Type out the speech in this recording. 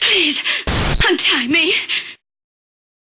Please, untie me.